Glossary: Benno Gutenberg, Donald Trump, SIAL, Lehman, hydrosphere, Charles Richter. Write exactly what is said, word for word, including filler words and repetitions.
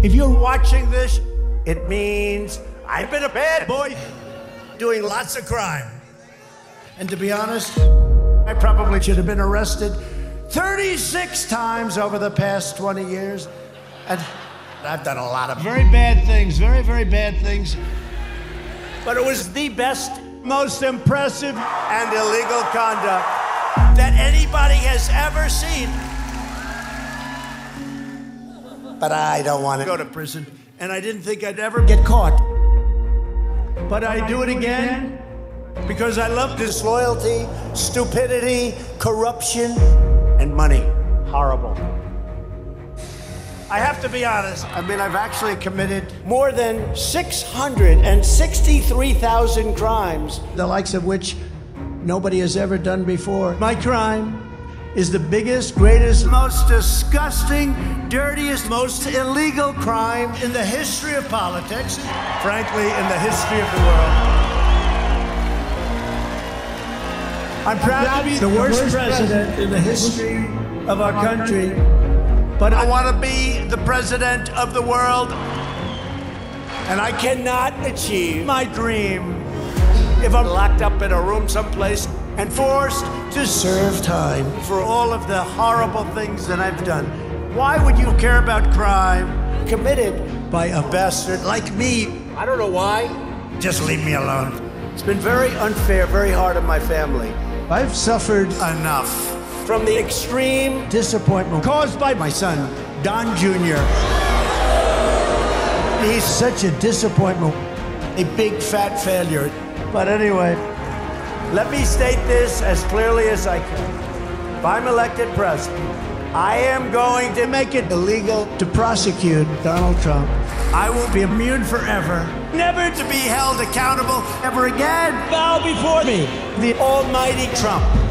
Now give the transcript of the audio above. If you're watching this, it means I've been a bad boy doing lots of crime. And to be honest, I probably should have been arrested thirty-six times over the past twenty years. And I've done a lot of very bad things, very, very bad things. But it was the best, most impressive, and illegal conduct that anybody has ever seen. But I don't want to go to prison, and I didn't think I'd ever get caught. But I do it again because I love disloyalty, stupidity, corruption, and money. Horrible. I have to be honest. I mean, I've actually committed more than six hundred sixty-three thousand crimes, the likes of which nobody has ever done before. My crime is the biggest, greatest, most disgusting, dirtiest, most illegal crime in the history of politics, frankly, in the history of the world. I'm proud to be the worst president in the history of our country, but I want to be the president of the world, and I cannot achieve my dream if I'm locked up in a room someplace and forced to serve time for all of the horrible things that I've done. Why would you care about crime committed by a bastard like me? I don't know why. Just leave me alone. It's been very unfair, very hard on my family. I've suffered enough from the extreme disappointment caused by my son, Don Junior He's such a disappointment, a big fat failure. But anyway, let me state this as clearly as I can. If I'm elected president, I am going to make it illegal to prosecute Donald Trump. I will be immune forever, never to be held accountable ever again. Bow before me, the almighty Trump.